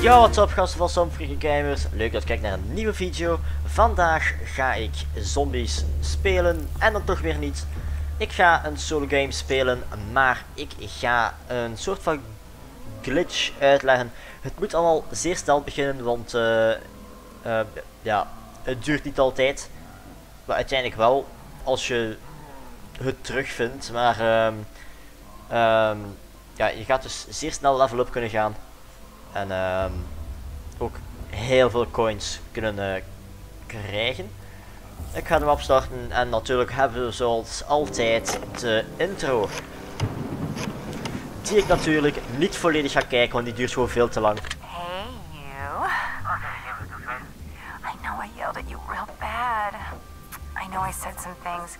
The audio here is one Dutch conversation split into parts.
Yo, what's up gasten van Sommige Gamers, leuk dat je kijkt naar een nieuwe video. Vandaag ga ik zombies spelen en dan toch weer niet. Ik ga een solo game spelen, maar ik ga een soort van glitch uitleggen. Het moet allemaal zeer snel beginnen, want ja, het duurt niet altijd. Maar uiteindelijk wel, als je het terugvindt, maar ja, je gaat dus zeer snel level up kunnen gaan. En ook heel veel coins kunnen krijgen. Ik ga hem opstarten en natuurlijk hebben we zoals altijd de intro. Die ik natuurlijk niet volledig ga kijken, want die duurt gewoon veel te lang. Hey you. I know I yelled at you real bad. I know I said some things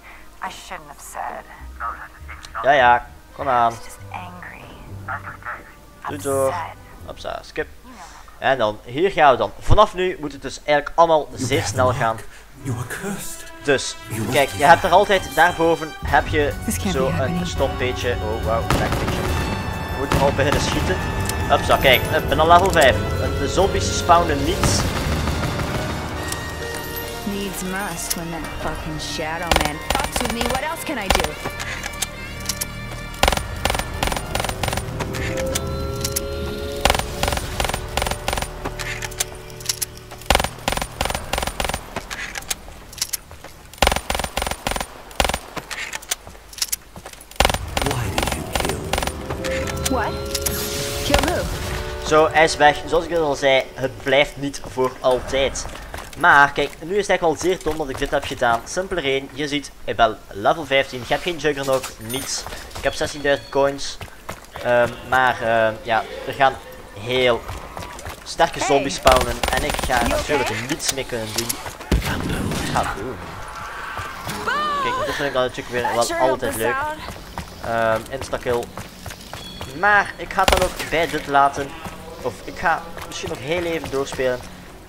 I shouldn't have said. Ja ja, kom aan. Doe door. Opsa, skip. En dan, hier gaan we dan. Vanaf nu moet het dus eigenlijk allemaal zeer snel gaan. Dus, kijk, je hebt er altijd, daarboven heb je zo een stoppeetje. Oh wow, backpeetje. Je moet er al beginnen schieten. Opsa, kijk, ik ben al level 5. De zombies spawnen niets. Needs must when that fucking shadow man fucks with me. What else can I do? Zo, hij is weg. Zoals ik al zei, het blijft niet voor altijd. Maar kijk, nu is het eigenlijk wel zeer dom dat ik dit heb gedaan. Simpel 1, je ziet, ik ben level 15. Ik heb geen juggernaut, niets. Ik heb 16.000 coins. Ja, er gaan heel sterke zombies spawnen. En ik ga natuurlijk niets meer kunnen doen. Kijk, dit vind ik natuurlijk weer wel altijd leuk. Instakill. Maar ik ga het dan ook bij dit laten. Of ik ga misschien nog heel even doorspelen.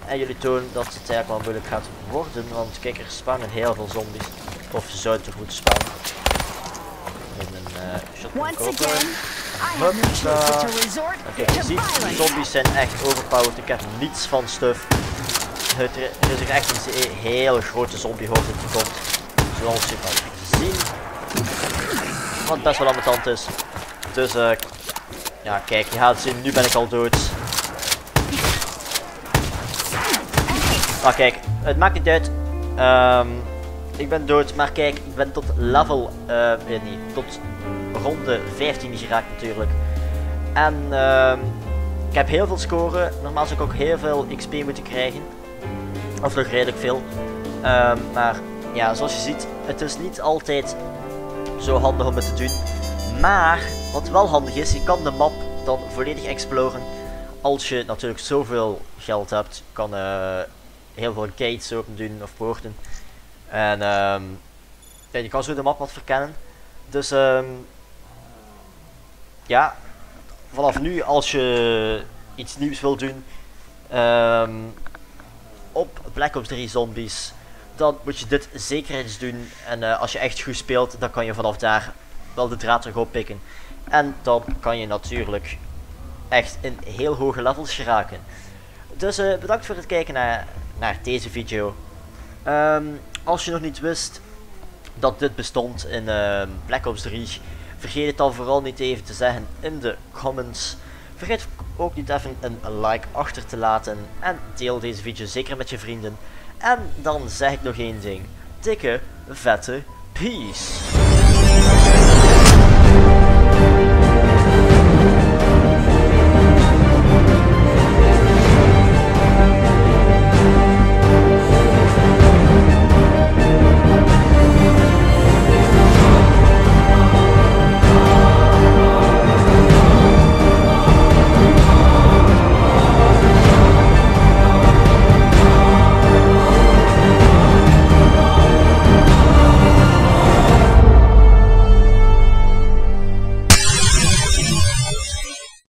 En jullie tonen dat het eigenlijk wel moeilijk gaat worden. Want kijk, er spawnen heel veel zombies. Of ze zouden toch moeten spawnen. Met een shotgun kopen. Oké, je ziet, de zombies zijn echt overpowered. Ik heb niets van stuff. Er is echt een hele grote zombiehoofd die komt. Zoals je kan zien. Wat best wel ambetant is. Dus ja, kijk, je gaat het zien, nu ben ik al dood. Maar kijk, het maakt niet uit. Ik ben dood, maar kijk, ik ben tot level, tot ronde 15 geraakt natuurlijk. En ik heb heel veel scoren, normaal zou ik ook heel veel XP moeten krijgen. Of nog redelijk veel. Maar ja, zoals je ziet, het is niet altijd zo handig om het te doen. Maar, wat wel handig is, je kan de map dan volledig exploren. Als je natuurlijk zoveel geld hebt, je kan heel veel gates open doen of poorten. En ja, je kan zo de map wat verkennen. Dus ja, vanaf nu als je iets nieuws wilt doen op Black Ops 3 zombies, dan moet je dit zeker eens doen. En als je echt goed speelt, dan kan je vanaf daar wel de draad terug oppikken. En dan kan je natuurlijk echt in heel hoge levels geraken. Dus bedankt voor het kijken naar deze video. Als je nog niet wist dat dit bestond in Black Ops 3. Vergeet het dan vooral niet even te zeggen in de comments. Vergeet ook niet even een like achter te laten. En deel deze video zeker met je vrienden. En dan zeg ik nog één ding. Dikke, vette peace.